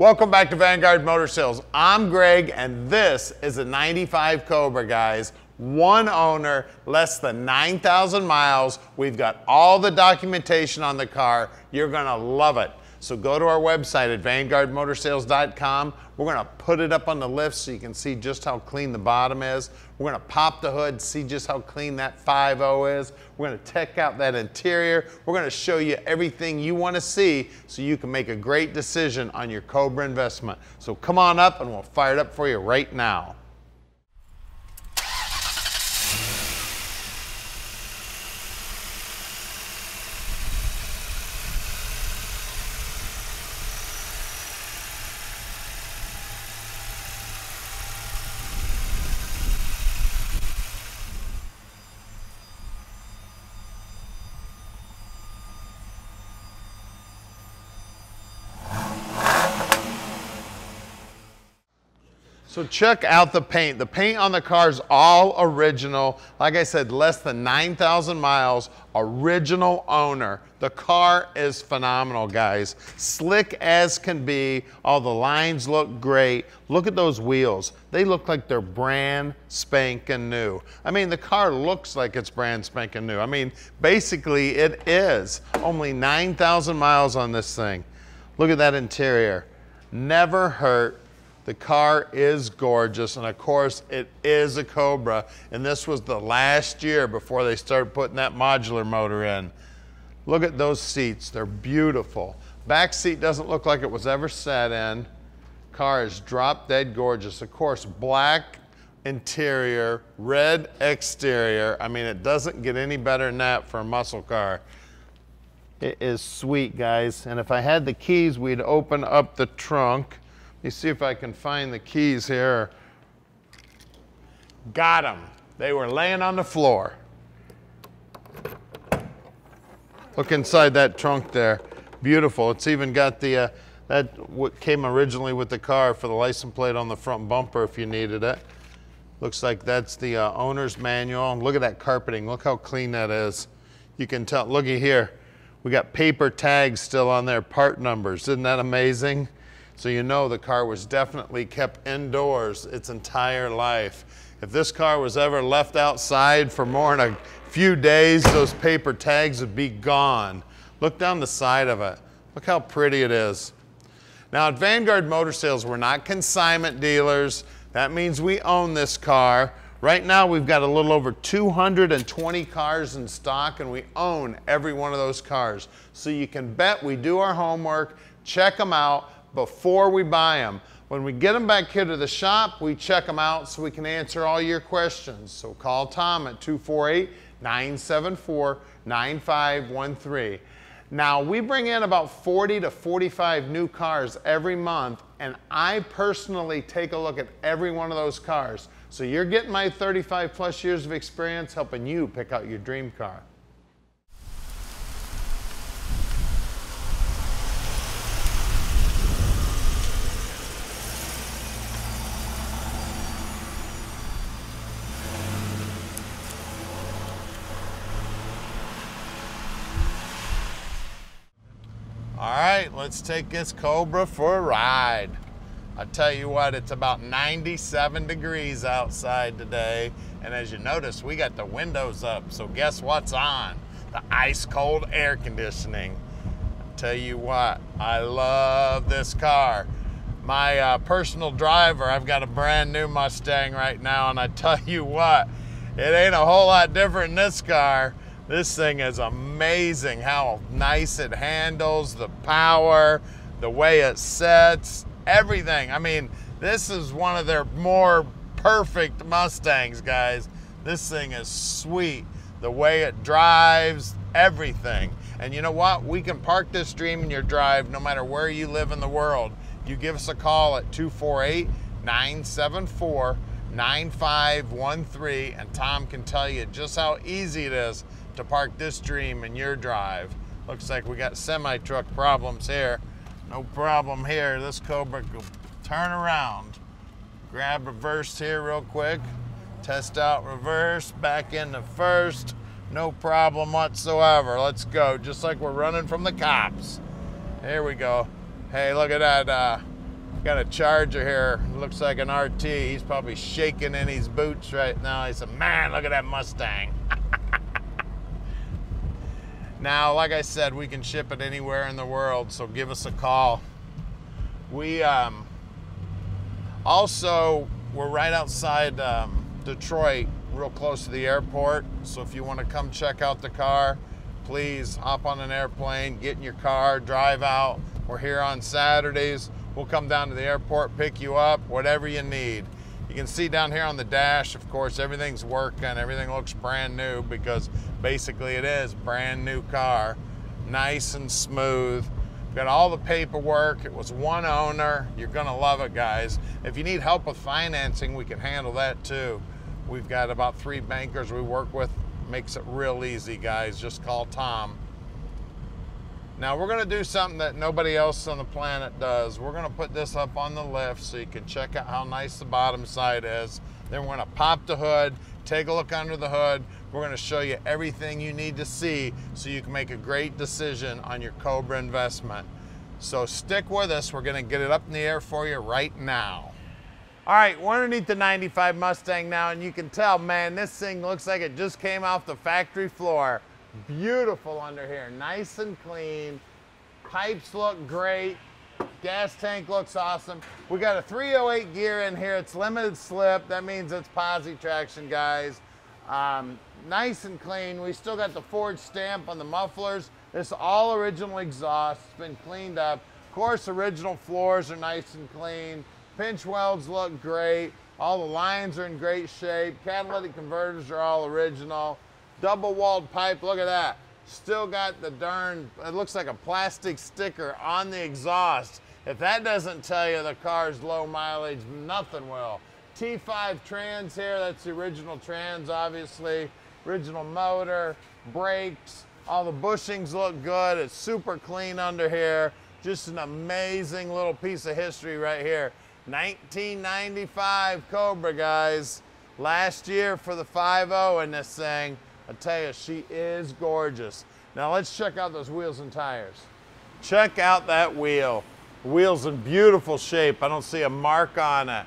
Welcome back to Vanguard Motor Sales. I'm Greg, and this is a 95 Cobra, guys. One owner, less than 9,000 miles. We've got all the documentation on the car. You're gonna love it. So go to our website at vanguardmotorsales.com. We're gonna put it up on the lift so you can see just how clean the bottom is. We're gonna pop the hood, see just how clean that 5.0 is. We're gonna check out that interior. We're gonna show you everything you wanna see so you can make a great decision on your Cobra investment. So come on up and we'll fire it up for you right now. So check out the paint. The paint on the car is all original. Like I said, less than 9,000 miles, original owner. The car is phenomenal, guys. Slick as can be. All the lines look great. Look at those wheels. They look like they're brand spanking new. I mean, the car looks like it's brand spanking new. I mean, basically it is. Only 9,000 miles on this thing. Look at that interior. Never hurt. The car is gorgeous, and of course it is a Cobra, and this was the last year before they started putting that modular motor in. Look at those seats, they're beautiful. Back seat doesn't look like it was ever sat in. Car is drop dead gorgeous. Of course, black interior, red exterior. I mean, it doesn't get any better than that for a muscle car. It is sweet, guys, and if I had the keys, we'd open up the trunk. Let me see if I can find the keys here. Got them. They were laying on the floor. Look inside that trunk there. Beautiful. It's even got the, what came originally with the car for the license plate on the front bumper if you needed it. Looks like that's the owner's manual. Look at that carpeting. Look how clean that is. You can tell. Looky here. We got paper tags still on there, part numbers. Isn't that amazing? So you know the car was definitely kept indoors its entire life. If this car was ever left outside for more than a few days, those paper tags would be gone. Look down the side of it. Look how pretty it is. Now at Vanguard Motor Sales, we're not consignment dealers. That means we own this car. Right now we've got a little over 220 cars in stock, and we own every one of those cars. So you can bet we do our homework, check them out before we buy them. When we get them back here to the shop, we check them out so we can answer all your questions. So call Tom at 248-974-9513. Now, we bring in about 40 to 45 new cars every month, and I personally take a look at every one of those cars. So you're getting my 35 plus years of experience helping you pick out your dream car. All right, let's take this Cobra for a ride. I tell you what, it's about 97 degrees outside today. And as you notice, we got the windows up. So guess what's on? The ice cold air conditioning. I tell you what, I love this car. My personal driver, I've got a brand new Mustang right now. And I tell you what, it ain't a whole lot different than this car. This thing is amazing how nice it handles, the power, the way it sets, everything. I mean, this is one of their more perfect Mustangs, guys. This thing is sweet. The way it drives, everything. And you know what? We can park this dream in your drive no matter where you live in the world. You give us a call at 248-974-9513, and Tom can tell you just how easy it is to park this dream in your drive. Looks like we got semi-truck problems here. No problem here. This Cobra will turn around. Grab reverse here real quick. Test out reverse, back into first. No problem whatsoever. Let's go, just like we're running from the cops. Here we go. Hey, look at that Got a Charger here, looks like an RT. He's probably shaking in his boots right now. He said, man, look at that Mustang. Now, like I said, we can ship it anywhere in the world, so give us a call. We also, we're right outside Detroit, real close to the airport. So if you want to come check out the car, please hop on an airplane, get in your car, drive out. We're here on Saturdays. We'll come down to the airport, pick you up, whatever you need. You can see down here on the dash, of course, everything's working. Everything looks brand new because basically it is brand new car. Nice and smooth. We've got all the paperwork. It was one owner. You're gonna love it, guys. If you need help with financing, we can handle that too. We've got about 3 bankers we work with. Makes it real easy, guys. Just call Tom. Now we're gonna do something that nobody else on the planet does. We're gonna put this up on the lift so you can check out how nice the bottom side is. Then we're gonna pop the hood, take a look under the hood. We're gonna show you everything you need to see so you can make a great decision on your Cobra investment. So stick with us, we're gonna get it up in the air for you right now. All right, we're underneath the 95 Mustang now, and you can tell, man, this thing looks like it just came off the factory floor. Beautiful under here, nice and clean. Pipes look great. Gas tank looks awesome. We got a 308 gear in here. It's limited slip. That means it's posi traction, guys. Nice and clean. We still got the Ford stamp on the mufflers. It's all original exhaust. It's been cleaned up. Of course, original floors are nice and clean. Pinch welds look great. All the lines are in great shape. Catalytic converters are all original. Double walled pipe, look at that. Still got the darn, it looks like a plastic sticker on the exhaust. If that doesn't tell you the car's low mileage, nothing will. T5 trans here, that's the original trans, obviously. Original motor, brakes, all the bushings look good. It's super clean under here. Just an amazing little piece of history right here. 1995 Cobra, guys. Last year for the 5.0 in this thing. I tell you, she is gorgeous. Now let's check out those wheels and tires. Check out that wheel. Wheel's in beautiful shape. I don't see a mark on it.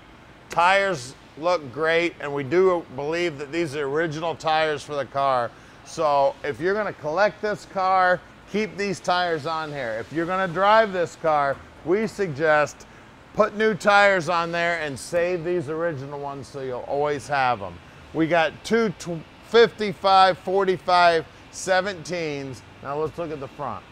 Tires look great, and we do believe that these are original tires for the car. So if you're gonna collect this car, keep these tires on here. If you're gonna drive this car, we suggest put new tires on there and save these original ones so you'll always have them. We got two 55, 45, 17s. Now let's look at the front.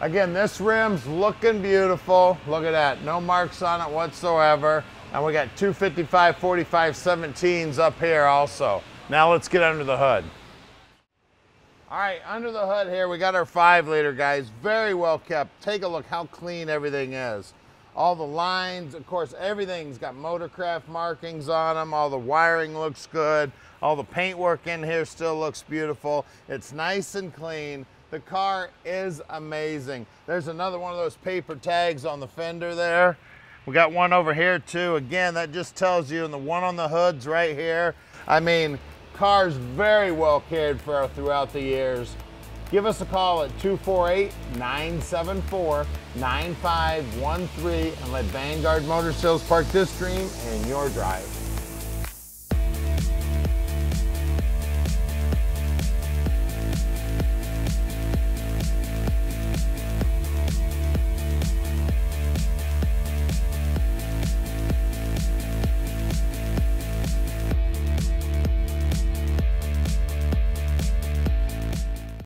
Again, this rim's looking beautiful. Look at that, no marks on it whatsoever. And we got two 55, 45, 17s up here also. Now let's get under the hood. All right, under the hood here, we got our 5-liter, guys. Very well kept. Take a look how clean everything is. All the lines, of course, everything's got Motorcraft markings on them. All the wiring looks good. All the paintwork in here still looks beautiful. It's nice and clean. The car is amazing. There's another one of those paper tags on the fender there. We got one over here too. Again, that just tells you, and the one on the hood's right here. I mean, car's very well cared for throughout the years. Give us a call at 248-974-9513 and let Vanguard Motor Sales park this dream in your drive.